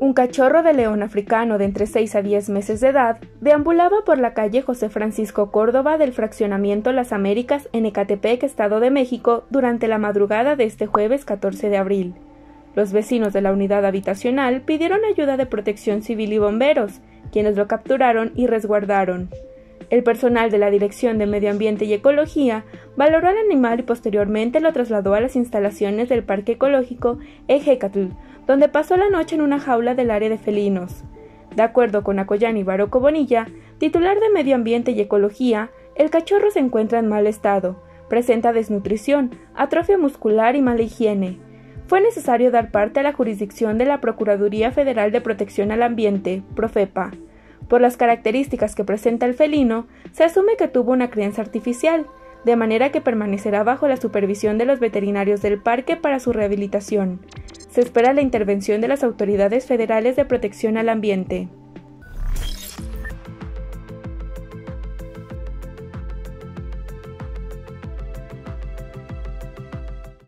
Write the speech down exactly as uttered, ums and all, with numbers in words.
Un cachorro de león africano de entre seis a diez meses de edad deambulaba por la calle José Francisco Córdoba del fraccionamiento Las Américas en Ecatepec, Estado de México, durante la madrugada de este jueves catorce de abril. Los vecinos de la unidad habitacional pidieron ayuda de Protección Civil y bomberos, quienes lo capturaron y resguardaron. El personal de la Dirección de Medio Ambiente y Ecología valoró al animal y posteriormente lo trasladó a las instalaciones del Parque Ecológico Ejecatl, donde pasó la noche en una jaula del área de felinos. De acuerdo con Acoyán y Baroco Bonilla, titular de Medio Ambiente y Ecología, el cachorro se encuentra en mal estado, presenta desnutrición, atrofia muscular y mala higiene. Fue necesario dar parte a la jurisdicción de la Procuraduría Federal de Protección al Ambiente, Profepa. Por las características que presenta el felino, se asume que tuvo una crianza artificial, de manera que permanecerá bajo la supervisión de los veterinarios del parque para su rehabilitación. Se espera la intervención de las autoridades federales de protección al ambiente.